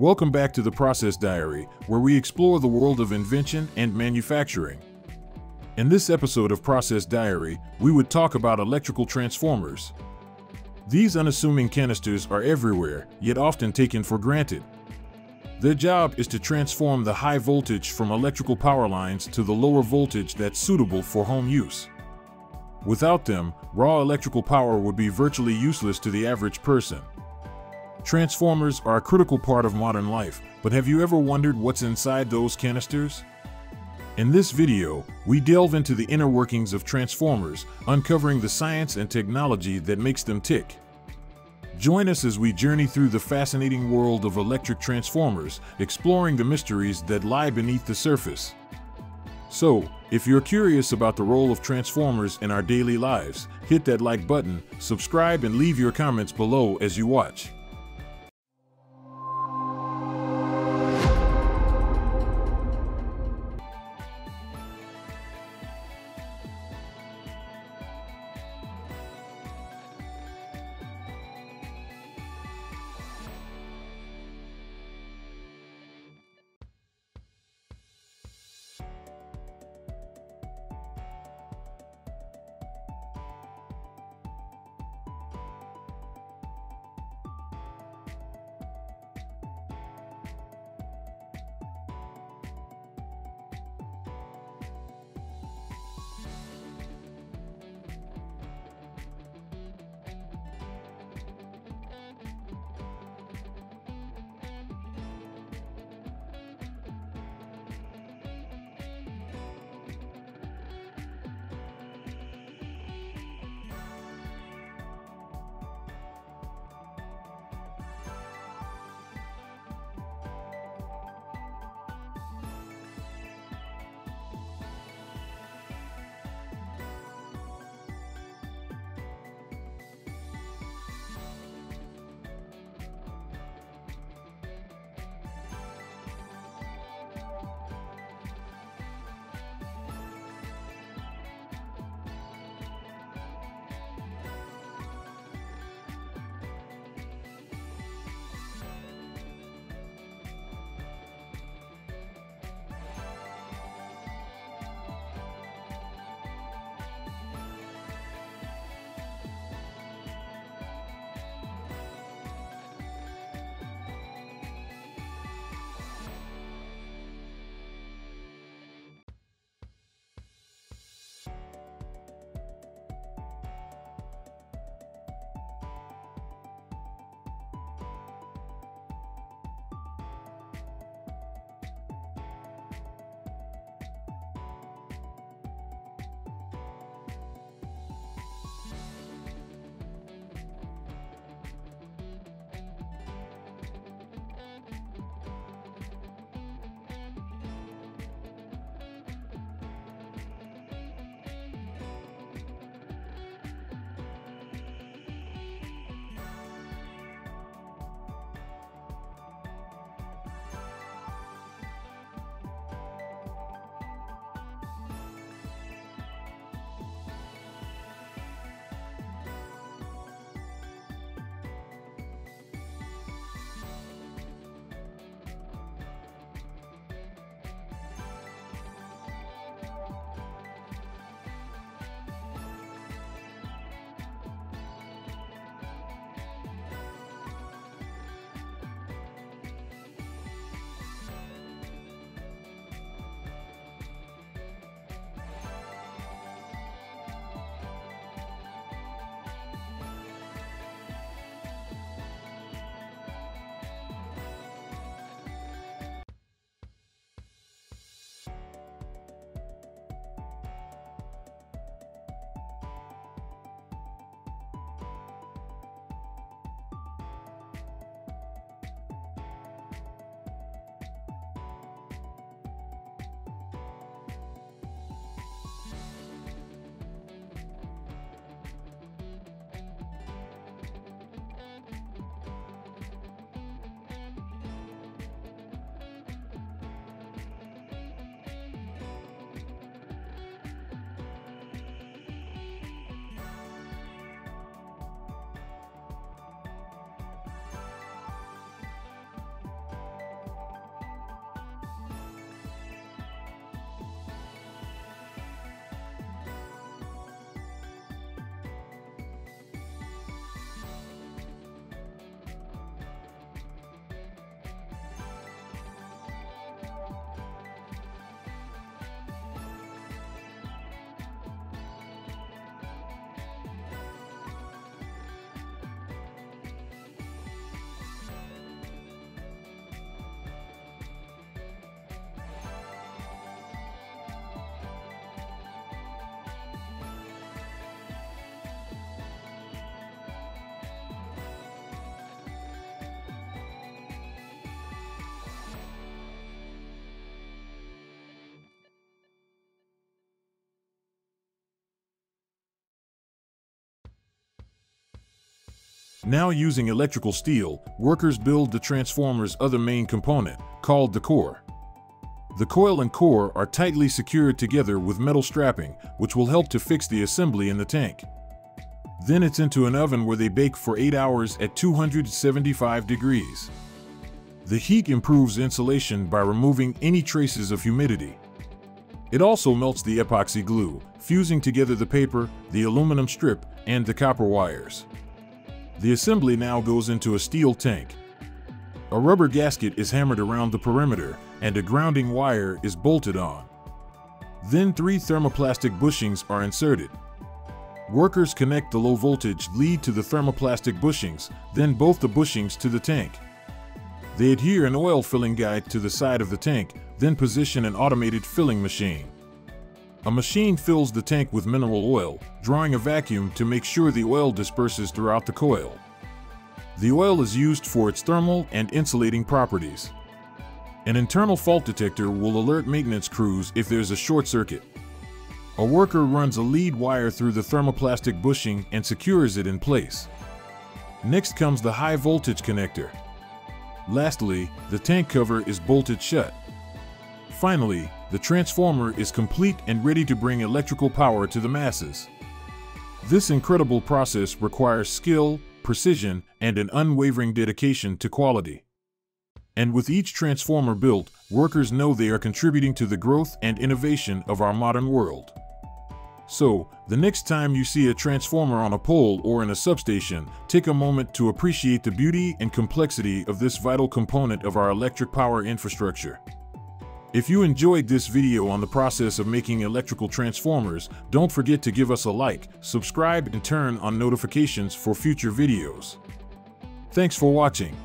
Welcome back to the Process Diary, where we explore the world of invention and manufacturing. In this episode of Process Diary, we would talk about electrical transformers. These unassuming canisters are everywhere, yet often taken for granted. Their job is to transform the high voltage from electrical power lines to the lower voltage that's suitable for home use. Without them, raw electrical power would be virtually useless to the average person. Transformers are a critical part of modern life, but have you ever wondered what's inside those canisters? In this video, we delve into the inner workings of transformers, uncovering the science and technology that makes them tick. Join us as we journey through the fascinating world of electric transformers, exploring the mysteries that lie beneath the surface. So, if you're curious about the role of transformers in our daily lives, hit that like button, subscribe, and leave your comments below as you watch. Now using electrical steel, workers build the transformer's other main component, called the core. The coil and core are tightly secured together with metal strapping, which will help to fix the assembly in the tank. Then it's into an oven where they bake for 8 hours at 275 degrees. The heat improves insulation by removing any traces of humidity. It also melts the epoxy glue, fusing together the paper, the aluminum strip, and the copper wires. The assembly now goes into a steel tank. A rubber gasket is hammered around the perimeter, and a grounding wire is bolted on. Then 3 thermoplastic bushings are inserted. Workers connect the low voltage lead to the thermoplastic bushings, then both the bushings to the tank. They adhere an oil filling guide to the side of the tank, then position an automated filling machine. A machine fills the tank with mineral oil, drawing a vacuum to make sure the oil disperses throughout the coil. The oil is used for its thermal and insulating properties. An internal fault detector will alert maintenance crews if there's a short circuit. A worker runs a lead wire through the thermoplastic bushing and secures it in place. Next comes the high voltage connector. Lastly, the tank cover is bolted shut. Finally, the transformer is complete and ready to bring electrical power to the masses. This incredible process requires skill, precision, and an unwavering dedication to quality. And with each transformer built, workers know they are contributing to the growth and innovation of our modern world. So, the next time you see a transformer on a pole or in a substation, take a moment to appreciate the beauty and complexity of this vital component of our electric power infrastructure. If you enjoyed this video on the process of making electrical transformers, don't forget to give us a like, subscribe, and turn on notifications for future videos. Thanks for watching.